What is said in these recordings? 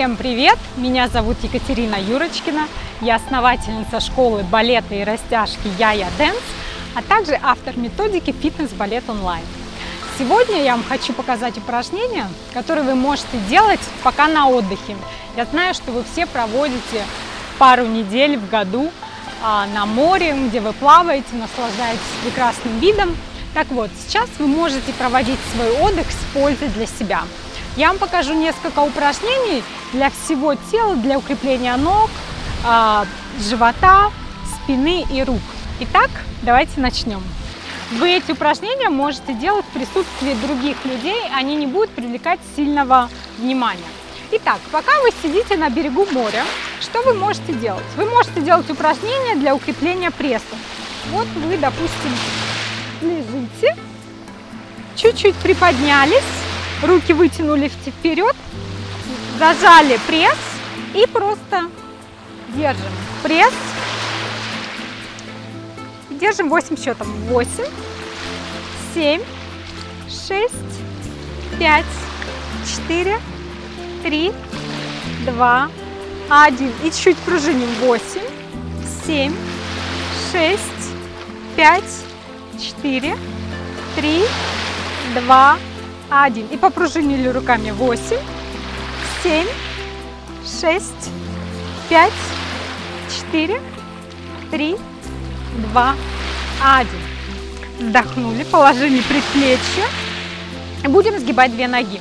Всем привет! Меня зовут Екатерина Юрочкина. Я основательница школы балета и растяжки YaYaDance, а также автор методики Фитнес-Балет-Онлайн. Сегодня я вам хочу показать упражнения, которые вы можете делать пока на отдыхе. Я знаю, что вы все проводите пару недель в году на море, где вы плаваете, наслаждаетесь прекрасным видом. Так вот, сейчас вы можете проводить свой отдых с пользой для себя. Я вам покажу несколько упражнений для всего тела, для укрепления ног, живота, спины и рук. Итак, давайте начнем. Вы эти упражнения можете делать в присутствии других людей, они не будут привлекать сильного внимания. Итак, пока вы сидите на берегу моря, что вы можете делать? Вы можете делать упражнения для укрепления пресса. Вот вы, допустим, лежите, чуть-чуть приподнялись, руки вытянули вперед, зажали пресс и просто держим пресс. Держим 8 счетом. 8, 7, 6, 5, 4, 3, 2, 1. И чуть-чуть пружиним. 8, 7, 6, 5, 4, 3, 2, 1. И попружинили руками. 8, 7, 6, 5, 4, 3, 2, 1. Вдохнули, положили предплечье. Будем сгибать две ноги.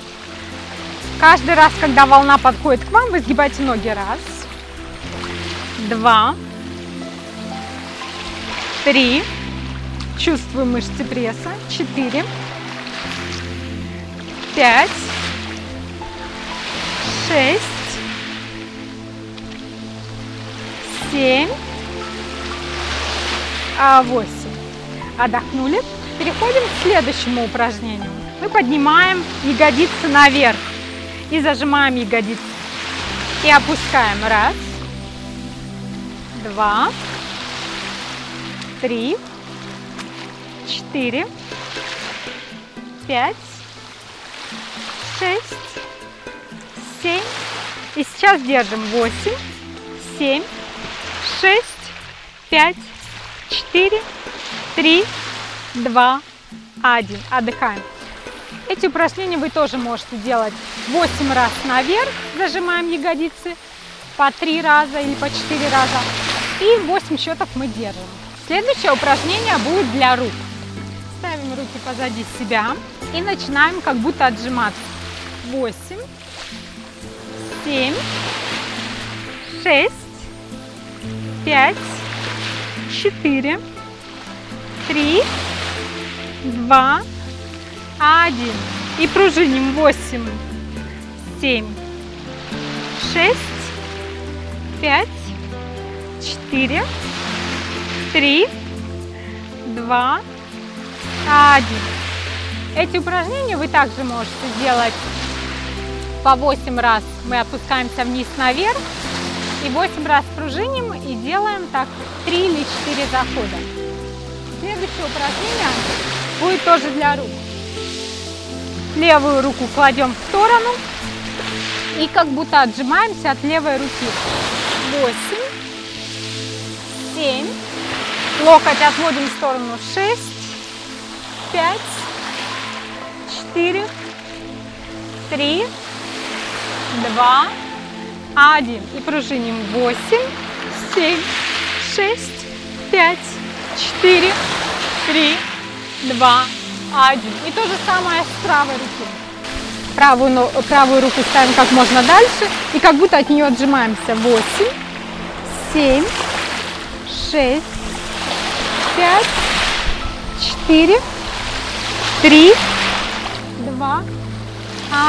Каждый раз, когда волна подходит к вам, вы сгибаете ноги. Раз, два, три. Чувствуем мышцы пресса. Четыре, пять, шесть, семь, 8. Отдохнули. Переходим к следующему упражнению. Мы поднимаем ягодицы наверх и зажимаем ягодицы. И опускаем. Раз, два, три, четыре, пять, шесть, семь. И сейчас держим. 8, 7, 6, 5, 4, 3, 2, 1. Отдыхаем. Эти упражнения вы тоже можете делать 8 раз наверх, зажимаем ягодицы по 3 раза или по 4 раза. И 8 счетов мы держим. Следующее упражнение будет для рук. Ставим руки позади себя и начинаем как будто отжиматься. 8, 7, 6, 5, 4, 3, 2, 1. И пружиним. 8, 7, 6, 5, 4, 3, 2, 1. Эти упражнения вы также можете делать по 8 раз. Мы опускаемся вниз наверх. И 8 раз пружиним и делаем так 3 или 4 захода. Следующее упражнение будет тоже для рук. Левую руку кладем в сторону и как будто отжимаемся от левой руки. 8, 7, локоть отводим в сторону. 6, 5, 4, 3, 2, 1. И пружиним. 8, 7, 6, 5, 4, 3, 2, 1. И то же самое с правой руки. Правую руку ставим как можно дальше и как будто от нее отжимаемся. 8, 7, 6, 5, 4, 3, 2,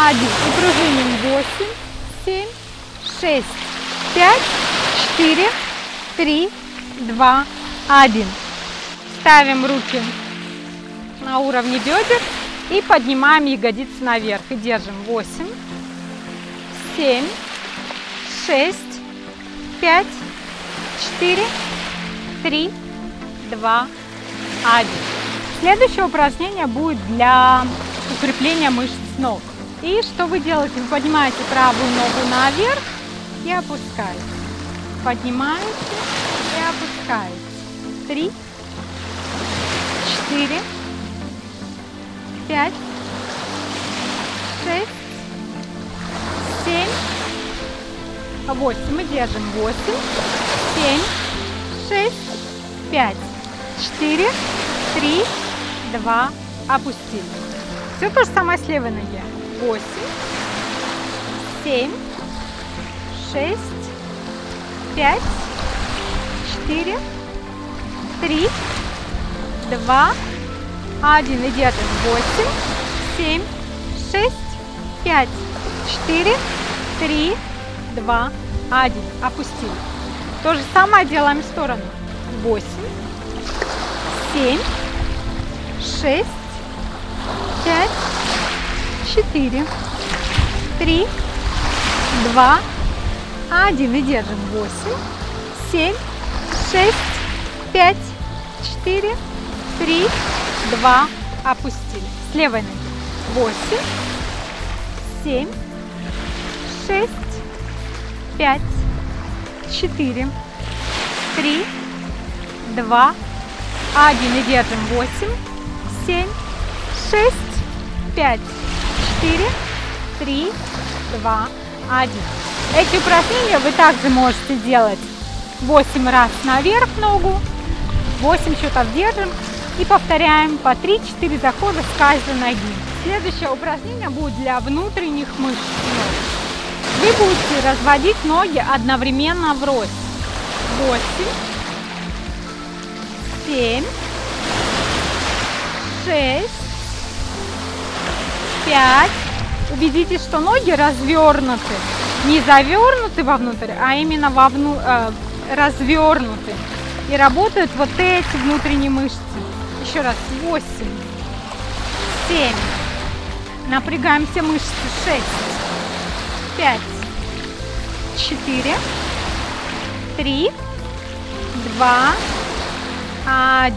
1. И пружиним. 8, 7, 6, 5, 4, 3, 2, 1. Ставим руки на уровне бедер и поднимаем ягодицы наверх. И держим. 8, 7, 6, 5, 4, 3, 2, 1. Следующее упражнение будет для укрепления мышц ног. И что вы делаете? Вы поднимаете правую ногу наверх и опускаете. Поднимаете и опускаете. 3, 4, 5, 6, 7, 8. Мы держим 8, 7, 6, 5, 4, 3, 2, опустили. Все то же самое с левой ноги. 8, 7, 6, 5, 4, 3, 2, 1. И держим. 8, 7, 6, 5, 4, 3, 2, 1. Опустили. То же самое делаем в сторону. 8, 7, 6, 5, 4, 3, 2, 1. И держим. 8, 7, 6, 5, 4, 3, 2, опустили. С левой ноги. 8, 7, 6, 5, 4, 3, 2, 1. И держим. 8, 7, 6, 5, 4, 3, 2, 1. Эти упражнения вы также можете делать 8 раз наверх ногу, 8 счетов держим и повторяем по 3-4 захода с каждой ноги. Следующее упражнение будет для внутренних мышц ног. Вы будете разводить ноги одновременно врозь. 8, 7, 6, 5. Убедитесь, что ноги развернуты, не завернуты вовнутрь, а именно развернуты. И работают вот эти внутренние мышцы. Еще раз. 8, 7. Напрягаем все мышцы. 6, 5, 4, 3, 2, 1.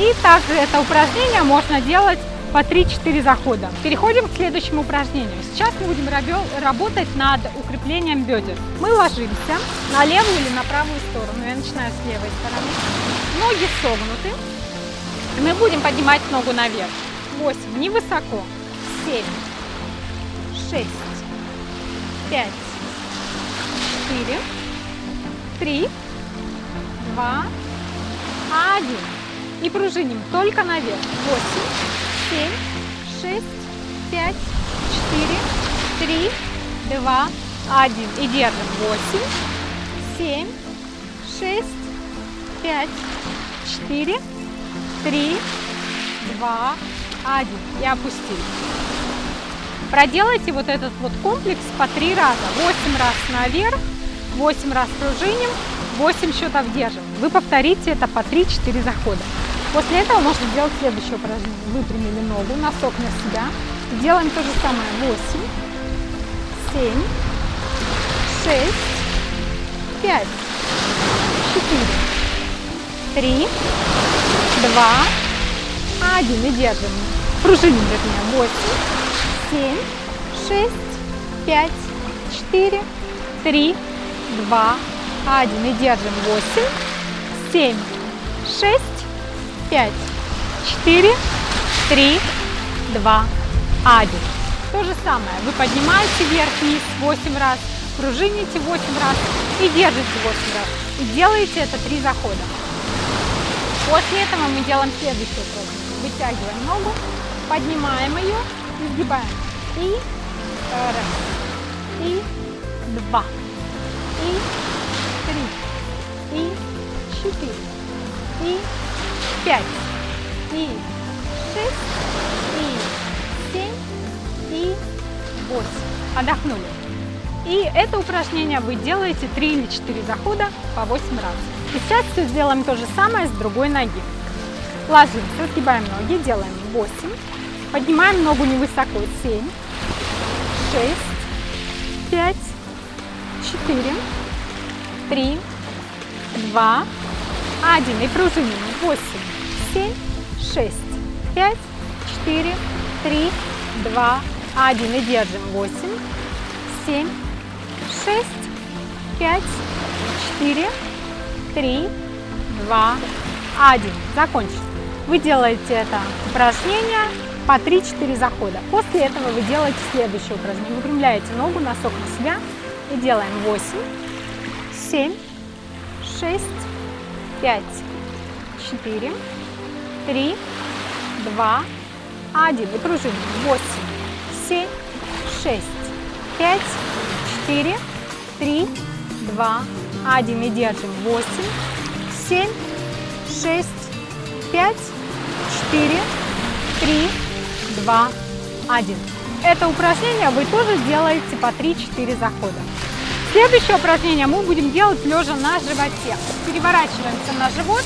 И также это упражнение можно делать по 3-4 захода. Переходим к следующему упражнению. Сейчас мы будем работать над укреплением бедер. Мы ложимся на левую или на правую сторону. Я начинаю с левой стороны. Ноги согнуты. И мы будем поднимать ногу наверх. 8, невысоко. 7, 6, 5, 4, 3, 2, 1. И пружиним только наверх. 8, 7, 6, 5, 4, 3, 2, 1. И держим. 8, 7, 6, 5, 4, 3, 2, 1. И опустили. Проделайте вот этот вот комплекс по 3 раза. 8 раз наверх, 8 раз пружиним, 8 счетов держим. Вы повторите это по 3-4 захода. После этого можно сделать следующее упражнение. Выпрямили ногу, носок на себя. Делаем то же самое. 8, 7, 6, 5, 4, 3, 2, 1. И держим. Пружиним, вернее. 8, 7, 6, 5, 4, 3, 2, 1. И держим. 8, 7, 6, 5, 4, 3, 2, 1. То же самое. Вы поднимаете вверх-вниз 8 раз, пружините 8 раз и держите 8 раз. И делаете это 3 захода. После этого мы делаем следующее упражнение. Вытягиваем ногу, поднимаем ее, изгибаем. И раз, и два, и три, и четыре, и 5, и 6, и 7, и 8. Отдохнули. И это упражнение вы делаете 3 или 4 захода по 8 раз. И сейчас все сделаем то же самое с другой ноги. Ложимся, сгибаем ноги, делаем 8, поднимаем ногу невысоко. 7, 6, 5, 4, 3, 2, 1. И пружиним. 8, 7, 6, 5, 4, 3, 2, 1 и держим. 8, 7, 6, 5, 4, 3, 2, 1. Закончили. Вы делаете это упражнение по 3-4 захода. После этого вы делаете следующее упражнение. Выпрямляете ногу, носок на себя. И делаем 8, 7, 6, 5, 4, 3, 2, 1. И кружим. 8, 7, 6, 5, 4, 3, 2, 1. И держим. 8, 7, 6, 5, 4, 3, 2, 1. Это упражнение вы тоже делаете по 3-4 захода. Следующее упражнение мы будем делать лежа на животе. Переворачиваемся на живот,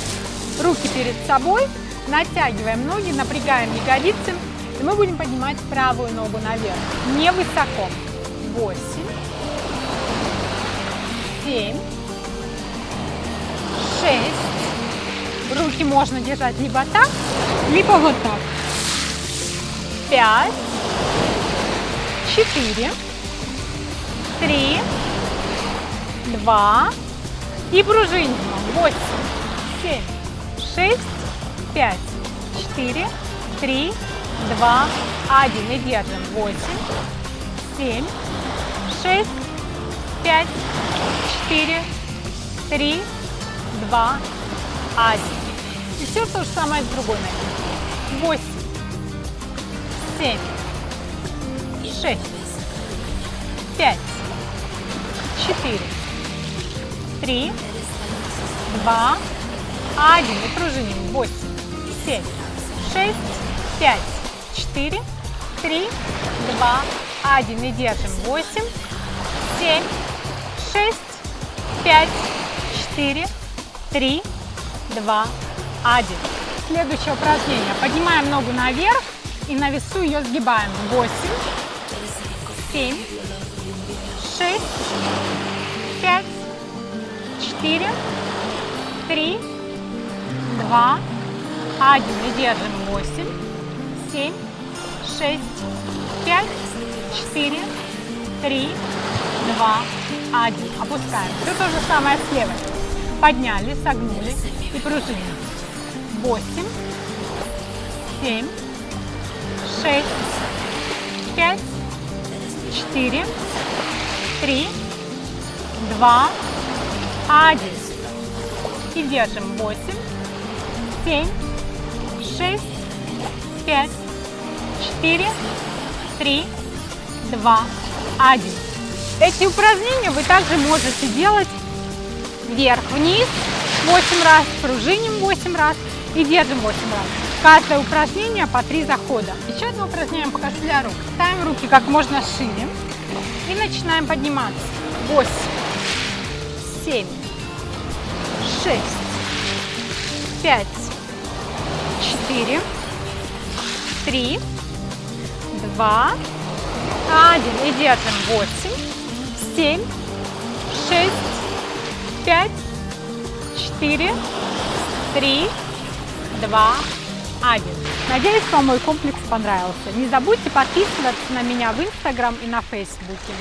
руки перед собой, натягиваем ноги, напрягаем ягодицы. И мы будем поднимать правую ногу наверх, не высоко. 8, 7, 6. Руки можно держать либо так, либо вот так. 5, 4, 3, 2 и пружиним. 8, 7, 6, 5, 4, 3, 2, 1 и держим. 8, 7, 6, 5, 4, 3, 2, 1. И все то же самое с другой ноги. 8, 7, 6, 5, 4, 3, 2, 1. И пружиним. 8, 7, 6, 5, 4, 3, 2, 1. И держим. 8, 7, 6, 5, 4, 3, 2, 1. Следующее упражнение. Поднимаем ногу наверх и на весу ее сгибаем. 8, 7, 6, 5, 4, 3, 2, 1. И держим. 8, 7, 6, 5, 4, 3, 2, 1. Опускаем. Все то же самое с левой. Подняли, согнули и пружинили. 8, 7, 6, 5, 4, 3, 2, 1. И держим. 8, 7, 6, 5, 4, 3, 2, 1. Эти упражнения вы также можете делать вверх-вниз 8 раз, пружиним 8 раз и держим 8 раз. Каждое упражнение по 3 захода. Еще одно упражнение я покажу для рук. Ставим руки как можно шире и начинаем подниматься. 8, 7, 6, 5, 4, 3, 2, 1. И держим. 8, 7, 6, 5, 4, 3, 2, 1. Надеюсь, вам мой комплекс понравился. Не забудьте подписываться на меня в Instagram и на Фейсбуке.